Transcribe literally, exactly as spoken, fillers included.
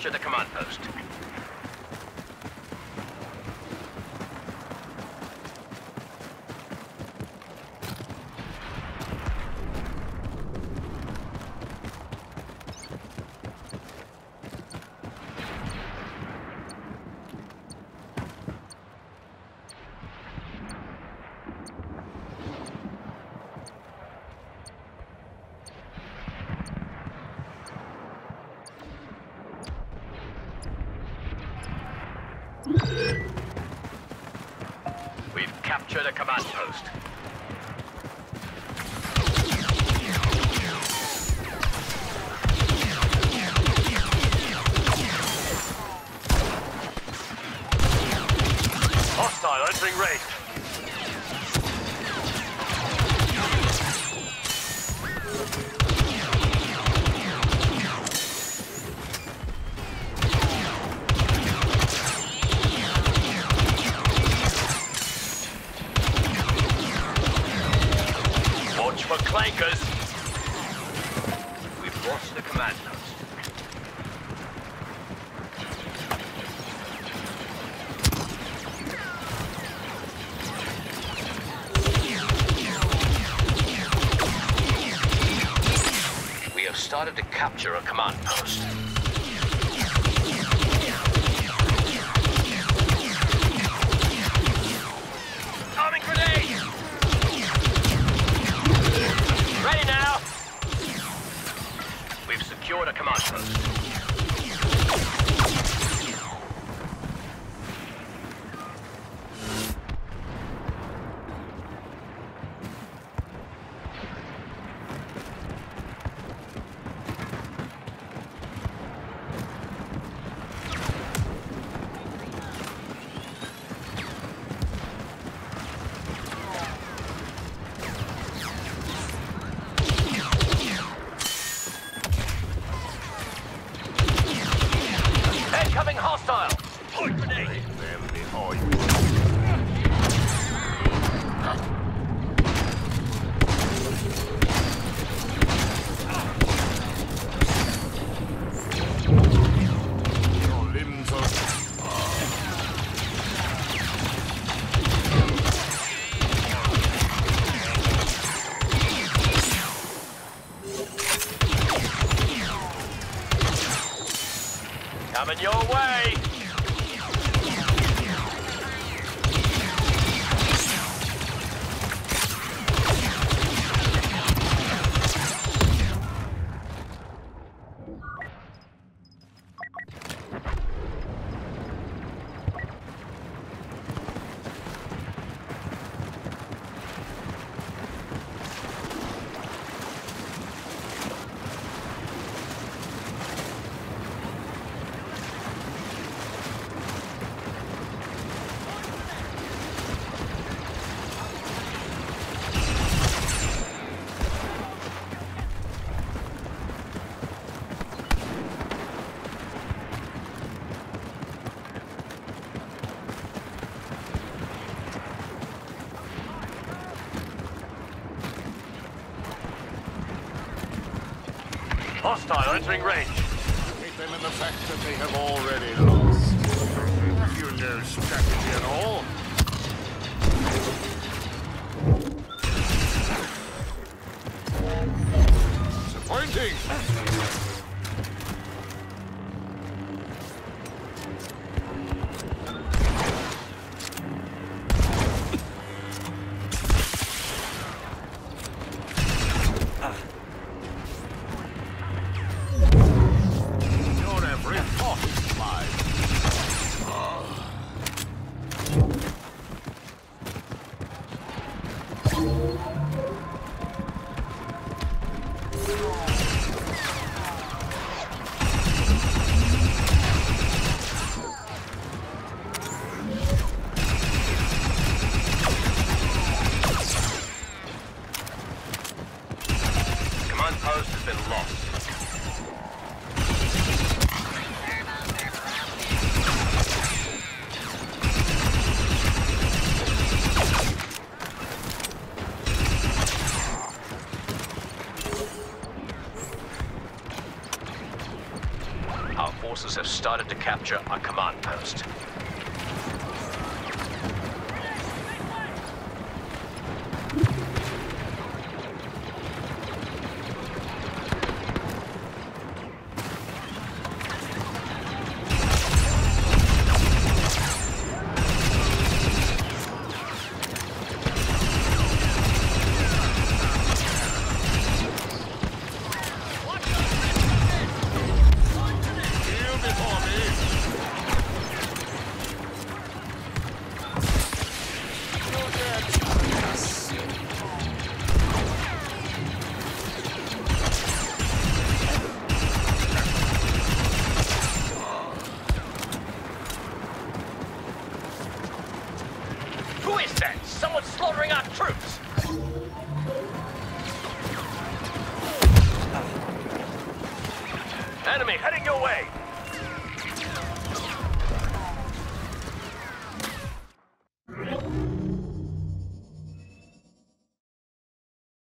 Capture the command post. We've captured a command post. Hostile entering raid. For clankers. We've lost the command post. We have started to capture a command post. Secured a command post. Hostile! Point grenade! Them behind you. Your limbs are... Coming your way! Hostile entering range. Keep them in the fact that they have already lost. You know strategy at all. Disappointing. started to capture our command post. Enemy heading your way!